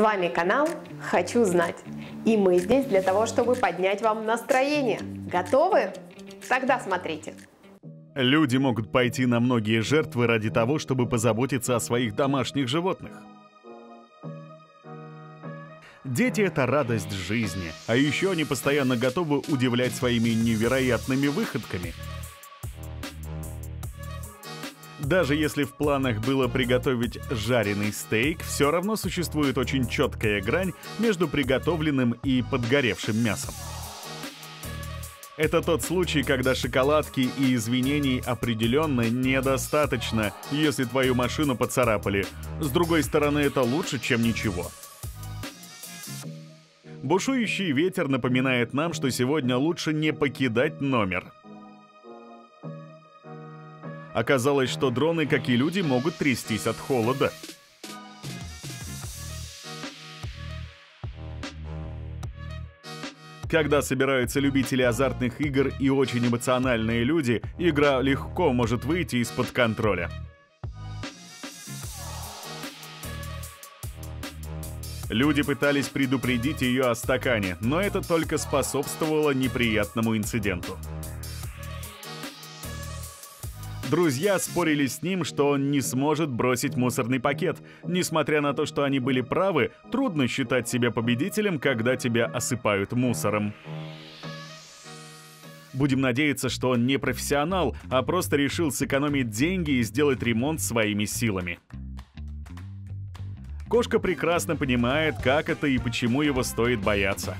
вами канал «Хочу знать». И мы здесь для того, чтобы поднять вам настроение. Готовы? Тогда смотрите. Люди могут пойти на многие жертвы ради того, чтобы позаботиться о своих домашних животных. Дети – это радость жизни, а еще они постоянно готовы удивлять своими невероятными выходками. Даже если в планах было приготовить жареный стейк, все равно существует очень четкая грань между приготовленным и подгоревшим мясом. Это тот случай, когда шоколадки и извинений определенно недостаточно, если твою машину поцарапали. С другой стороны, это лучше, чем ничего. Бушующий ветер напоминает нам, что сегодня лучше не покидать номер. Оказалось, что дроны, как и люди, могут трястись от холода. Когда собираются любители азартных игр и очень эмоциональные люди, игра легко может выйти из-под контроля. Люди пытались предупредить ее о стакане, но это только способствовало неприятному инциденту. Друзья спорили с ним, что он не сможет бросить мусорный пакет. Несмотря на то, что они были правы, трудно считать себя победителем, когда тебя осыпают мусором. Будем надеяться, что он не профессионал, а просто решил сэкономить деньги и сделать ремонт своими силами. Кошка прекрасно понимает, как это и почему его стоит бояться.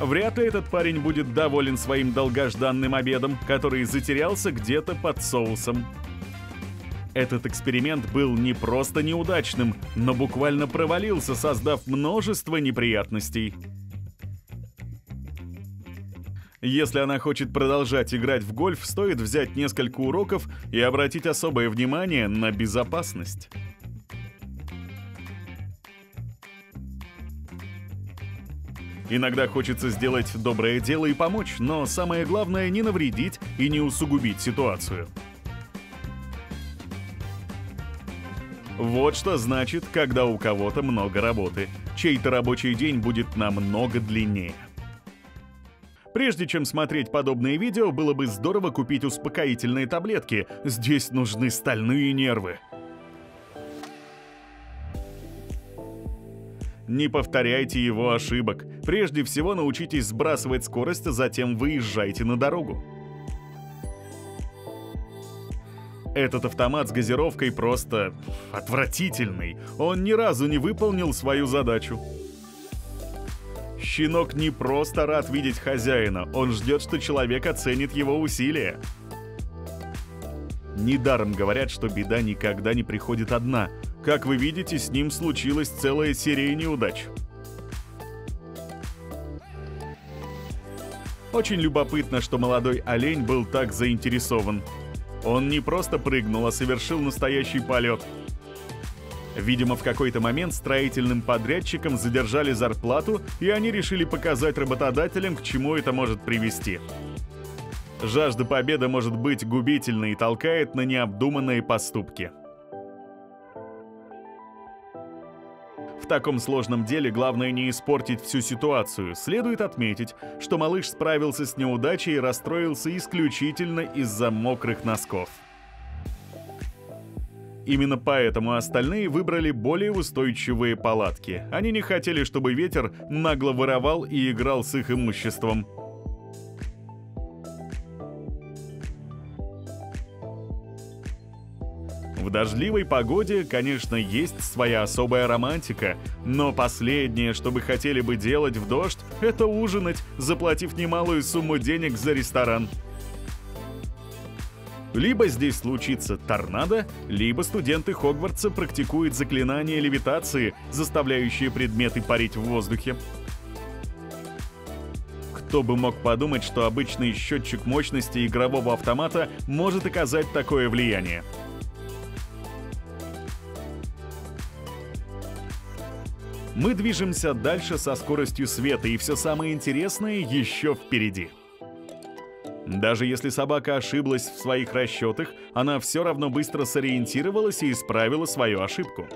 Вряд ли этот парень будет доволен своим долгожданным обедом, который затерялся где-то под соусом. Этот эксперимент был не просто неудачным, но буквально провалился, создав множество неприятностей. Если она хочет продолжать играть в гольф, стоит взять несколько уроков и обратить особое внимание на безопасность. Иногда хочется сделать доброе дело и помочь, но самое главное – не навредить и не усугубить ситуацию. Вот что значит, когда у кого-то много работы. Чей-то рабочий день будет намного длиннее. Прежде чем смотреть подобные видео, было бы здорово купить успокоительные таблетки. Здесь нужны стальные нервы. Не повторяйте его ошибок. Прежде всего научитесь сбрасывать скорость, а затем выезжайте на дорогу. Этот автомат с газировкой просто отвратительный. Он ни разу не выполнил свою задачу. Щенок не просто рад видеть хозяина, он ждет, что человек оценит его усилия. Недаром говорят, что беда никогда не приходит одна. Как вы видите, с ним случилась целая серия неудач. Очень любопытно, что молодой олень был так заинтересован. Он не просто прыгнул, а совершил настоящий полет. Видимо, в какой-то момент строительным подрядчикам задержали зарплату, и они решили показать работодателям, к чему это может привести. Жажда победы может быть губительной и толкает на необдуманные поступки. В таком сложном деле главное не испортить всю ситуацию. Следует отметить, что малыш справился с неудачей и расстроился исключительно из-за мокрых носков. Именно поэтому остальные выбрали более устойчивые палатки. Они не хотели, чтобы ветер нагло воровал и играл с их имуществом. В дождливой погоде, конечно, есть своя особая романтика, но последнее, что вы хотели бы делать в дождь, это ужинать, заплатив немалую сумму денег за ресторан. Либо здесь случится торнадо, либо студенты Хогвартса практикуют заклинание левитации, заставляющие предметы парить в воздухе. Кто бы мог подумать, что обычный счетчик мощности игрового автомата может оказать такое влияние. Мы движемся дальше со скоростью света, и все самое интересное еще впереди. Даже если собака ошиблась в своих расчетах, она все равно быстро сориентировалась и исправила свою ошибку.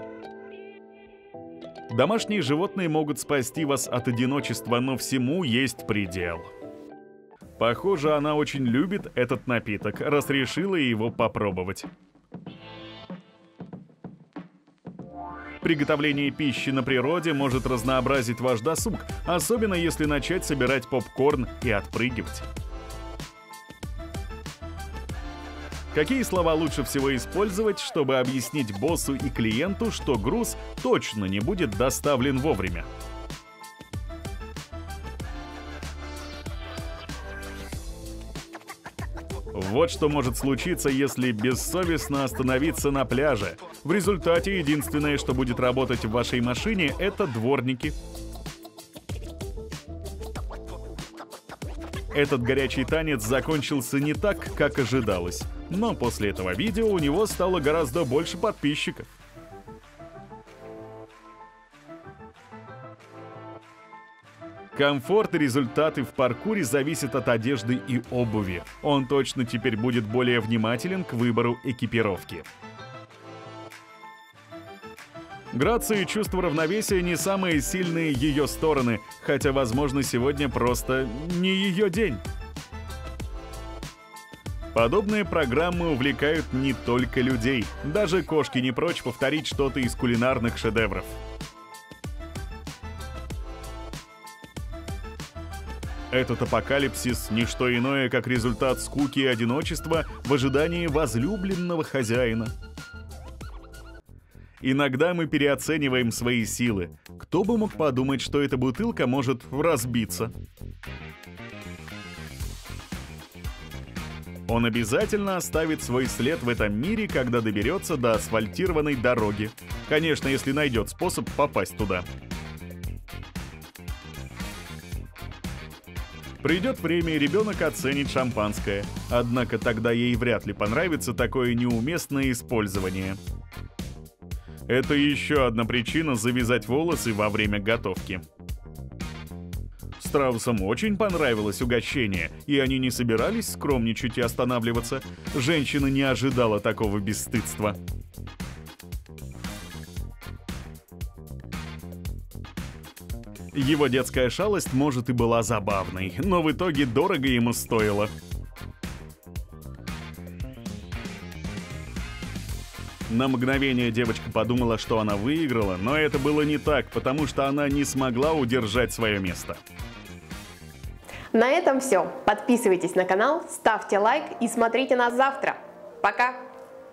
Домашние животные могут спасти вас от одиночества, но всему есть предел. Похоже, она очень любит этот напиток, раз решила его попробовать. Приготовление пищи на природе может разнообразить ваш досуг, особенно если начать собирать попкорн и отпрыгивать. Какие слова лучше всего использовать, чтобы объяснить боссу и клиенту, что груз точно не будет доставлен вовремя? Вот что может случиться, если бессовестно остановиться на пляже. В результате единственное, что будет работать в вашей машине, это дворники. Этот горячий танец закончился не так, как ожидалось. Но после этого видео у него стало гораздо больше подписчиков. Комфорт и результаты в паркуре зависят от одежды и обуви. Он точно теперь будет более внимателен к выбору экипировки. Грация и чувство равновесия не самые сильные ее стороны, хотя, возможно, сегодня просто не ее день. Подобные программы увлекают не только людей. Даже кошки не прочь повторить что-то из кулинарных шедевров. Этот апокалипсис – не что иное, как результат скуки и одиночества в ожидании возлюбленного хозяина. Иногда мы переоцениваем свои силы. Кто бы мог подумать, что эта бутылка может разбиться? Он обязательно оставит свой след в этом мире, когда доберется до асфальтированной дороги. Конечно, если найдет способ попасть туда. Придет время, и ребенок оценит шампанское. Однако тогда ей вряд ли понравится такое неуместное использование. Это еще одна причина завязать волосы во время готовки. Страусам очень понравилось угощение, и они не собирались скромничать и останавливаться. Женщина не ожидала такого бесстыдства. Его детская шалость, может, и была забавной, но в итоге дорого ему стоило. На мгновение девочка подумала, что она выиграла, но это было не так, потому что она не смогла удержать свое место. На этом все. Подписывайтесь на канал, ставьте лайк и смотрите нас завтра. Пока!